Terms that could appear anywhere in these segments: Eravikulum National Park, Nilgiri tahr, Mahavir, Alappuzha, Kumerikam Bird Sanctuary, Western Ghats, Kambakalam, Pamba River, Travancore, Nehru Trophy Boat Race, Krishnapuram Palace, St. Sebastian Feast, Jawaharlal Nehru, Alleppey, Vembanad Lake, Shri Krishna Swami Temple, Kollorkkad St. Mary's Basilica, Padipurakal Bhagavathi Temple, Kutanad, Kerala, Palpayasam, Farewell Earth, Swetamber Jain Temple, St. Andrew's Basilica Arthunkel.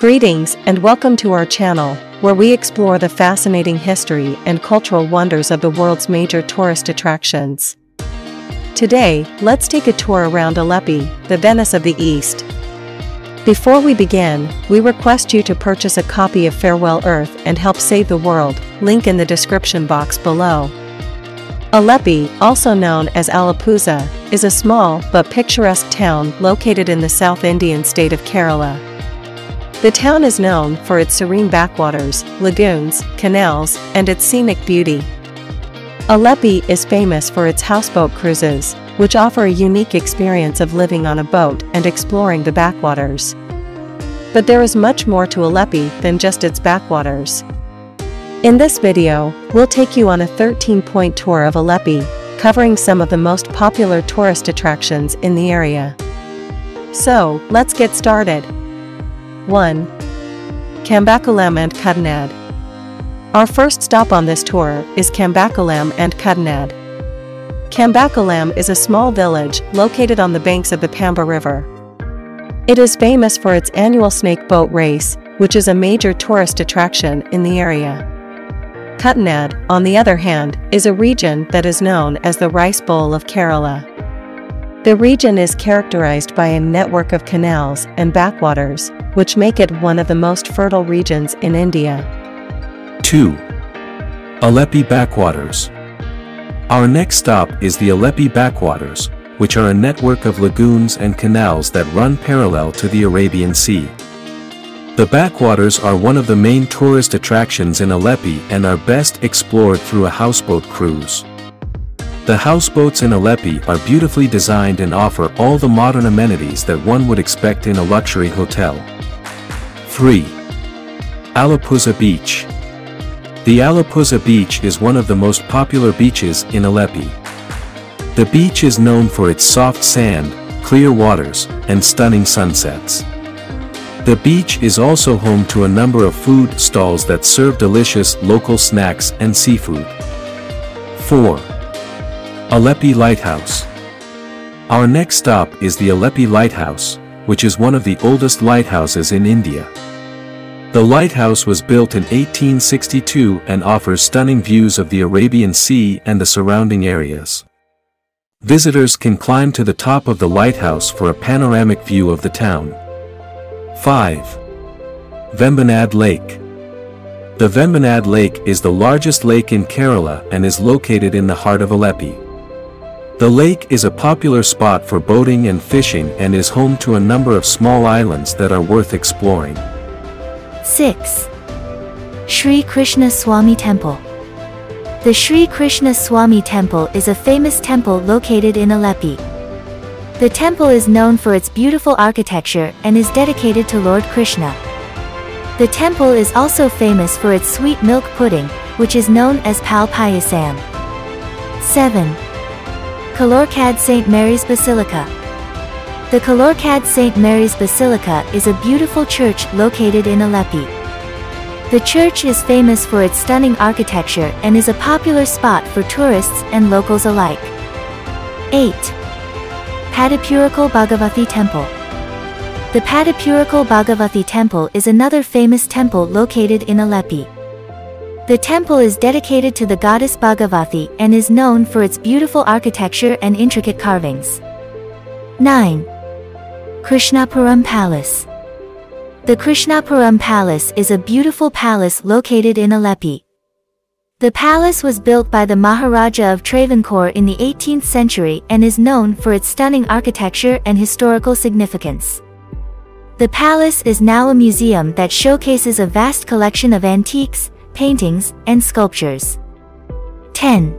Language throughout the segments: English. Greetings and welcome to our channel, where we explore the fascinating history and cultural wonders of the world's major tourist attractions. Today, let's take a tour around Alleppey, the Venice of the East. Before we begin, we request you to purchase a copy of Farewell Earth and Help Save the World, link in the description box below. Alleppey, also known as Alappuzha, is a small but picturesque town located in the South Indian state of Kerala. The town is known for its serene backwaters, lagoons, canals, and its scenic beauty. Alleppey is famous for its houseboat cruises, which offer a unique experience of living on a boat and exploring the backwaters. But there is much more to Alleppey than just its backwaters. In this video, we'll take you on a 13-point tour of Alleppey, covering some of the most popular tourist attractions in the area. So, let's get started. 1. Kambakalam and Kutanad. Our first stop on this tour is Kambakalam and Kutanad. Kambakalam is a small village located on the banks of the Pamba River. It is famous for its annual snake boat race, which is a major tourist attraction in the area. Kutanad, on the other hand, is a region that is known as the Rice Bowl of Kerala. The region is characterized by a network of canals and backwaters, which make it one of the most fertile regions in India. 2. Alleppey Backwaters. Our next stop is the Alleppey Backwaters, which are a network of lagoons and canals that run parallel to the Arabian Sea. The backwaters are one of the main tourist attractions in Alleppey and are best explored through a houseboat cruise. The houseboats in Alleppey are beautifully designed and offer all the modern amenities that one would expect in a luxury hotel. 3. Alappuzha Beach. The Alappuzha Beach is one of the most popular beaches in Alleppey. The beach is known for its soft sand, clear waters, and stunning sunsets. The beach is also home to a number of food stalls that serve delicious local snacks and seafood. 4. Alleppey Lighthouse. Our next stop is the Alleppey Lighthouse, which is one of the oldest lighthouses in India. The lighthouse was built in 1862 and offers stunning views of the Arabian Sea and the surrounding areas. Visitors can climb to the top of the lighthouse for a panoramic view of the town. 5. Vembanad Lake. The Vembanad Lake is the largest lake in Kerala and is located in the heart of Alleppey. The lake is a popular spot for boating and fishing and is home to a number of small islands that are worth exploring. 6. Shri Krishna Swami Temple. The Shri Krishna Swami Temple is a famous temple located in Alleppey. The temple is known for its beautiful architecture and is dedicated to Lord Krishna. The temple is also famous for its sweet milk pudding, which is known as Palpayasam. 7. Kollorkkad St. Mary's Basilica. The Kollorkkad St. Mary's Basilica is a beautiful church located in Alleppey. The church is famous for its stunning architecture and is a popular spot for tourists and locals alike. 8. Padipurakal Bhagavathi Temple. The Padipurakal Bhagavathi Temple is another famous temple located in Alleppey. The temple is dedicated to the goddess Bhagavathi and is known for its beautiful architecture and intricate carvings. 9. Krishnapuram Palace. The Krishnapuram Palace is a beautiful palace located in Alleppey. The palace was built by the Maharaja of Travancore in the 18th century and is known for its stunning architecture and historical significance. The palace is now a museum that showcases a vast collection of antiques, paintings, and sculptures. 10.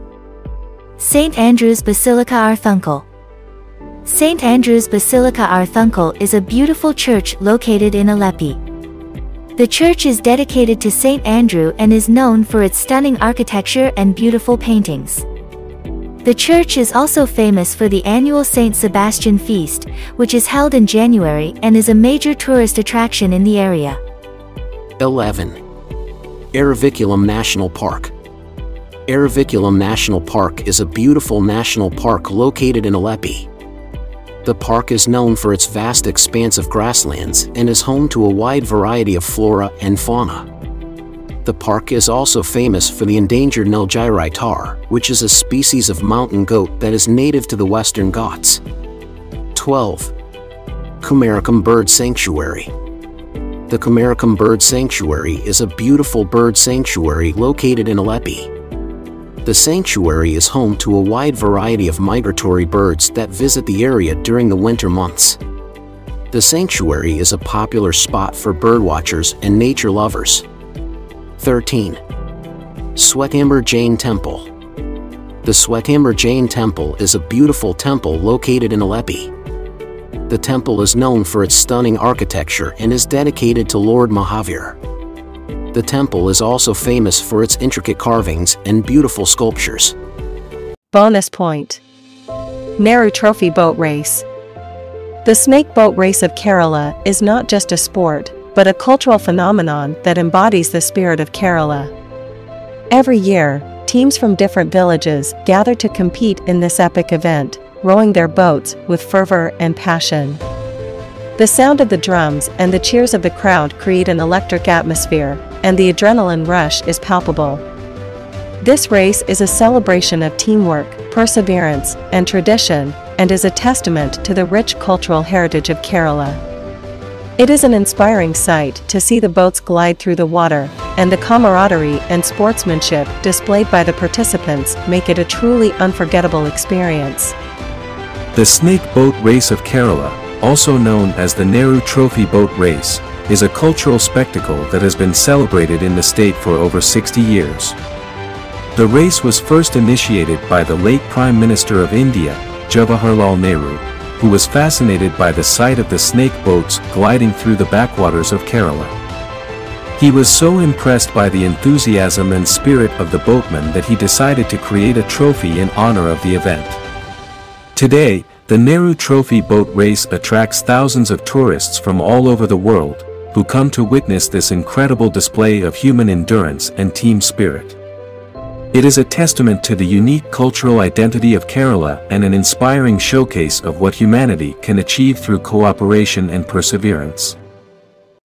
St. Andrew's Basilica Arthunkel. St. Andrew's Basilica Arthunkel is a beautiful church located in Alleppey. The church is dedicated to St. Andrew and is known for its stunning architecture and beautiful paintings. The church is also famous for the annual St. Sebastian Feast, which is held in January and is a major tourist attraction in the area. 11. Eravikulum National Park. Eravikulum National Park is a beautiful national park located in Alleppey. The park is known for its vast expanse of grasslands and is home to a wide variety of flora and fauna. The park is also famous for the endangered Nilgiri tahr, which is a species of mountain goat that is native to the Western Ghats. 12. Kumerikam Bird Sanctuary. The Kumerikam Bird Sanctuary is a beautiful bird sanctuary located in Alleppey. The sanctuary is home to a wide variety of migratory birds that visit the area during the winter months. The sanctuary is a popular spot for birdwatchers and nature lovers. 13. Swetamber Jain Temple. The Swetamber Jain Temple is a beautiful temple located in Alleppey. The temple is known for its stunning architecture and is dedicated to Lord Mahavir. The temple is also famous for its intricate carvings and beautiful sculptures. Bonus point. Nehru Trophy Boat Race. The snake boat race of Kerala is not just a sport, but a cultural phenomenon that embodies the spirit of Kerala. Every year, teams from different villages gather to compete in this epic event, rowing their boats with fervor and passion. The sound of the drums and the cheers of the crowd create an electric atmosphere, and the adrenaline rush is palpable. This race is a celebration of teamwork, perseverance, and tradition, and is a testament to the rich cultural heritage of Kerala. It is an inspiring sight to see the boats glide through the water, and the camaraderie and sportsmanship displayed by the participants make it a truly unforgettable experience. The Snake Boat Race of Kerala, also known as the Nehru Trophy Boat Race, is a cultural spectacle that has been celebrated in the state for over 60 years. The race was first initiated by the late Prime Minister of India, Jawaharlal Nehru, who was fascinated by the sight of the snake boats gliding through the backwaters of Kerala. He was so impressed by the enthusiasm and spirit of the boatmen that he decided to create a trophy in honor of the event. Today, the Nehru Trophy Boat Race attracts thousands of tourists from all over the world, who come to witness this incredible display of human endurance and team spirit. It is a testament to the unique cultural identity of Kerala and an inspiring showcase of what humanity can achieve through cooperation and perseverance.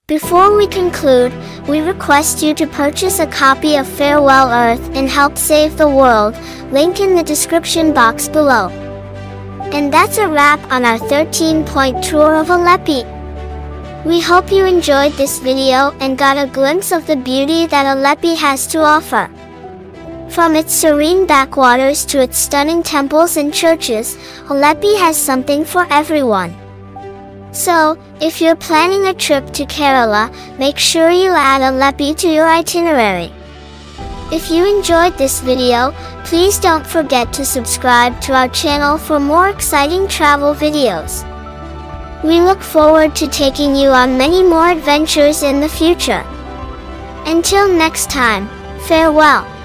Before we conclude, we request you to purchase a copy of Farewell Earth and help save the world, link in the description box below. And that's a wrap on our 13-point tour of Alleppey. We hope you enjoyed this video and got a glimpse of the beauty that Alleppey has to offer. From its serene backwaters to its stunning temples and churches, Alleppey has something for everyone. So, if you're planning a trip to Kerala, make sure you add Alleppey to your itinerary. If you enjoyed this video, please don't forget to subscribe to our channel for more exciting travel videos. We look forward to taking you on many more adventures in the future. Until next time, farewell.